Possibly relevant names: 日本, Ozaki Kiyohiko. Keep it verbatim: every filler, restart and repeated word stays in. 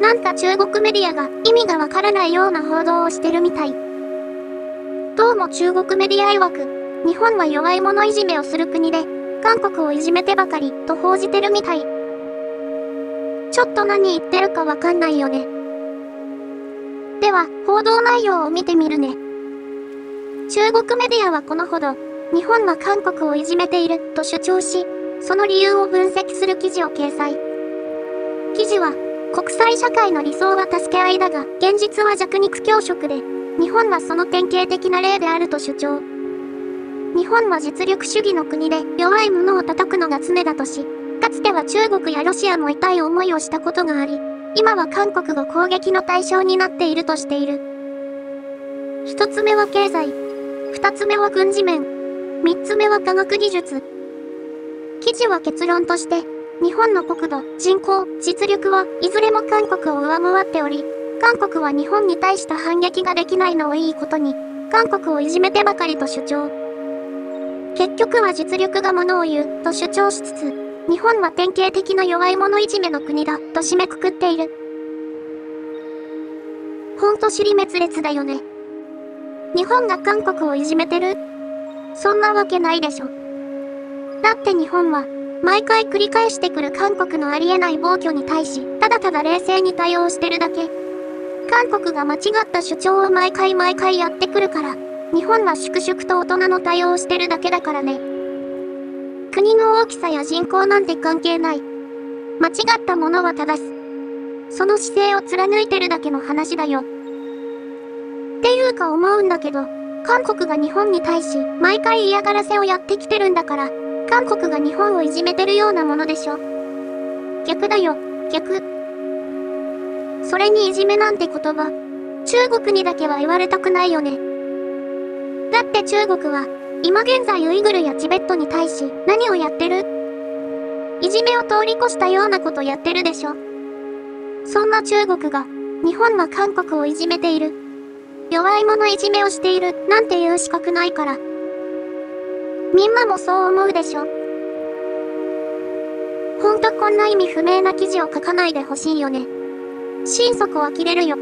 なんか中国メディアが意味がわからないような報道をしてるみたい。どうも中国メディア曰く、日本は弱い者いじめをする国で、韓国をいじめてばかりと報じてるみたい。ちょっと何言ってるかわかんないよね。では、報道内容を見てみるね。中国メディアはこのほど、日本は韓国をいじめていると主張し、その理由を分析する記事を掲載。記事は、国際社会の理想は助け合いだが、現実は弱肉強食で、日本はその典型的な例であると主張。日本は実力主義の国で弱い者を叩くのが常だとし、かつては中国やロシアも痛い思いをしたことがあり、今は韓国が攻撃の対象になっているとしている。一つ目は経済、二つ目は軍事面、三つ目は科学技術。記事は結論として、日本の国土、人口、実力はいずれも韓国を上回っており、韓国は日本に対した反撃ができないのをいいことに、韓国をいじめてばかりと主張。結局は実力がものを言うと主張しつつ、日本は典型的な弱い者いじめの国だと締めくくっている。ほんと尻滅裂だよね。日本が韓国をいじめてる？そんなわけないでしょ。だって日本は、毎回繰り返してくる韓国のありえない暴挙に対し、ただただ冷静に対応してるだけ。韓国が間違った主張を毎回毎回やってくるから、日本は粛々と大人の対応してるだけだからね。国の大きさや人口なんて関係ない。間違ったものは正す。その姿勢を貫いてるだけの話だよ。っていうか思うんだけど、韓国が日本に対し毎回嫌がらせをやってきてるんだから、韓国が日本をいじめてるようなものでしょ。逆だよ、逆。それにいじめなんて言葉、中国にだけは言われたくないよね。だって中国は、今現在ウイグルやチベットに対し何をやってる？いじめを通り越したようなことやってるでしょ。そんな中国が、日本は韓国をいじめている。弱い者いじめをしているなんて言う資格ないから。みんなもそう思うでしょ。ほんとこんな意味不明な記事を書かないでほしいよね。心底呆れるよ。